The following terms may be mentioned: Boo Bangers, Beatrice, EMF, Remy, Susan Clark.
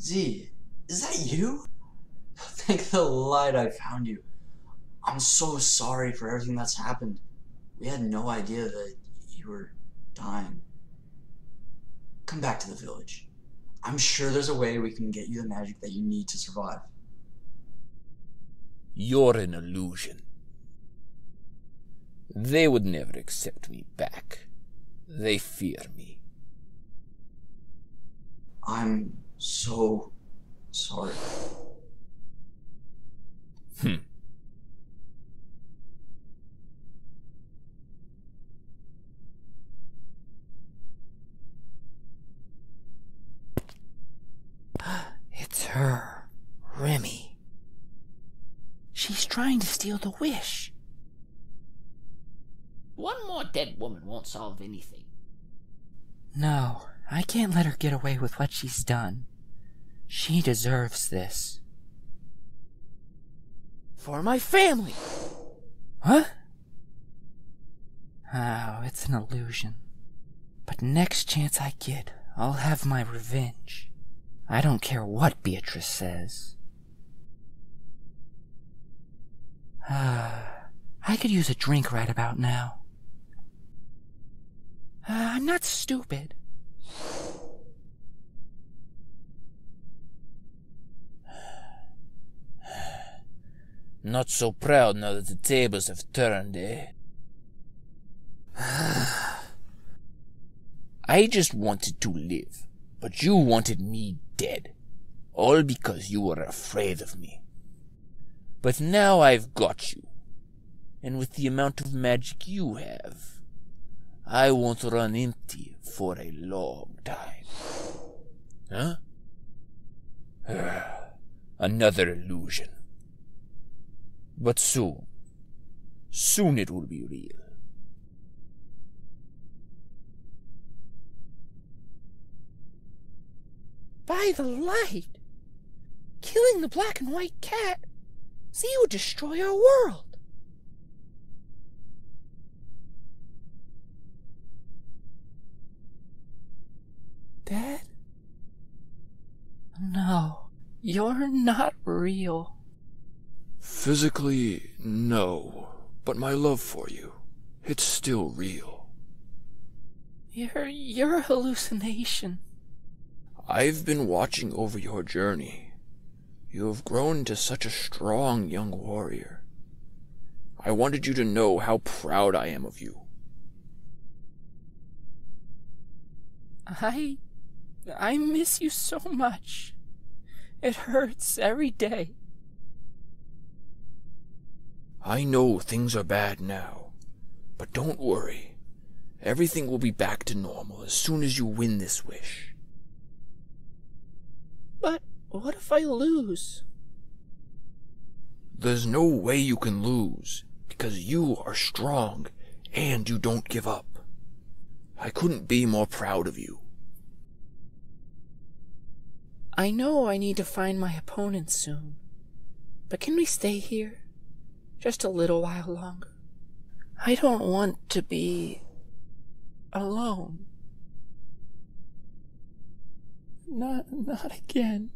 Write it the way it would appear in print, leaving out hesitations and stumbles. Z, is that you? Thank the light I found you. I'm so sorry for everything that's happened. We had no idea that you were dying. Come back to the village. I'm sure there's a way we can get you the magic that you need to survive. You're an illusion. They would never accept me back. They fear me. I'm so sorry. It's her, Remy. She's trying to steal the wish. One more dead woman won't solve anything. No, I can't let her get away with what she's done. She deserves this. For my family! Huh? Oh, it's an illusion. But next chance I get, I'll have my revenge. I don't care what Beatrice says. I could use a drink right about now. I'm not stupid. Not so proud now that the tables have turned, eh? I just wanted to live, but you wanted me dead. All because you were afraid of me. But now I've got you. And with the amount of magic you have, I won't run empty for a long time. Huh? Another illusion. But soon it will be real. By the light! Killing the black and white cat? See, you destroy our world! Dead? No, you're not real. Physically, no, but my love for you, it's still real. You're a hallucination. I've been watching over your journey. You have grown into such a strong young warrior. I wanted you to know how proud I am of you. I miss you so much. It hurts every day. I know things are bad now, but don't worry. Everything will be back to normal as soon as you win this wish. But what if I lose? There's no way you can lose, because you are strong and you don't give up. I couldn't be more proud of you. I know I need to find my opponent soon, but can we stay here? Just a little while longer. I don't want to be alone. Not again.